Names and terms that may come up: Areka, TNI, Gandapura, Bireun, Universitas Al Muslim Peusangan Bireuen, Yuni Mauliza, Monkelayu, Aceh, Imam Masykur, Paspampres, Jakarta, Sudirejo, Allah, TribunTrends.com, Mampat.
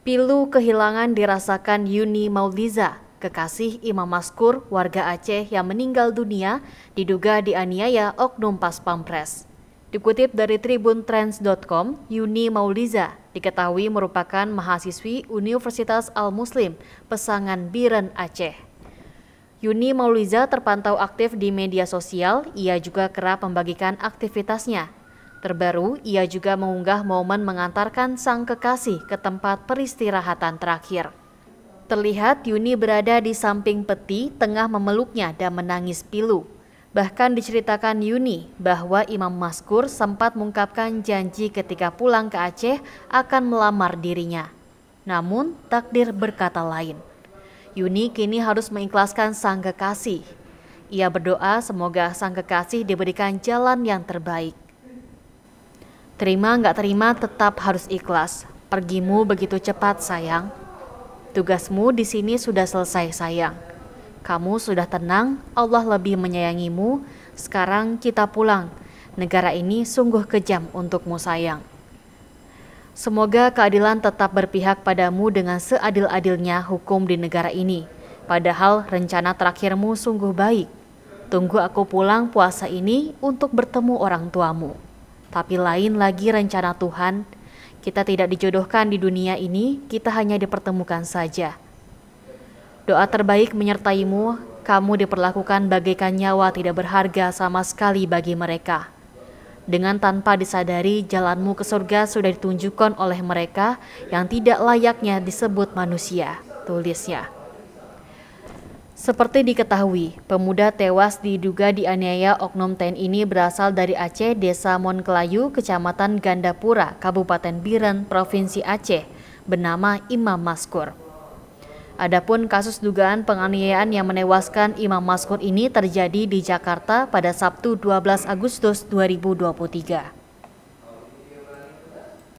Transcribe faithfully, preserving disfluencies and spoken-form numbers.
Pilu kehilangan dirasakan Yuni Mauliza, kekasih Imam Masykur warga Aceh yang meninggal dunia diduga dianiaya oknum Paspampres. Dikutip dari tribun trends dot com, Yuni Mauliza diketahui merupakan mahasiswi Universitas Al Muslim Peusangan Bireuen Aceh. Yuni Mauliza terpantau aktif di media sosial, ia juga kerap membagikan aktivitasnya. Terbaru, ia juga mengunggah momen mengantarkan sang kekasih ke tempat peristirahatan terakhir. Terlihat Yuni berada di samping peti, tengah memeluknya dan menangis pilu. Bahkan diceritakan Yuni bahwa Imam Masykur sempat mengungkapkan janji ketika pulang ke Aceh akan melamar dirinya. Namun, takdir berkata lain. Yuni kini harus mengikhlaskan sang kekasih. Ia berdoa semoga sang kekasih diberikan jalan yang terbaik. Terima nggak terima tetap harus ikhlas. Pergimu begitu cepat sayang. Tugasmu di sini sudah selesai sayang. Kamu sudah tenang, Allah lebih menyayangimu. Sekarang kita pulang. Negara ini sungguh kejam untukmu sayang. Semoga keadilan tetap berpihak padamu dengan seadil-adilnya hukum di negara ini. Padahal rencana terakhirmu sungguh baik. Tunggu aku pulang puasa ini untuk bertemu orang tuamu. Tapi lain lagi rencana Tuhan, kita tidak dijodohkan di dunia ini, kita hanya dipertemukan saja. Doa terbaik menyertaimu, kamu diperlakukan bagaikan nyawa tidak berharga sama sekali bagi mereka. Dengan tanpa disadari, jalanmu ke surga sudah ditunjukkan oleh mereka yang tidak layaknya disebut manusia, tulisnya. Seperti diketahui, pemuda tewas diduga dianiaya oknum T N I ini berasal dari Aceh, desa Monkelayu, kecamatan Gandapura, Kabupaten Bireuen, Provinsi Aceh, bernama Imam Masykur. Adapun kasus dugaan penganiayaan yang menewaskan Imam Masykur ini terjadi di Jakarta pada Sabtu dua belas Agustus dua ribu dua puluh tiga.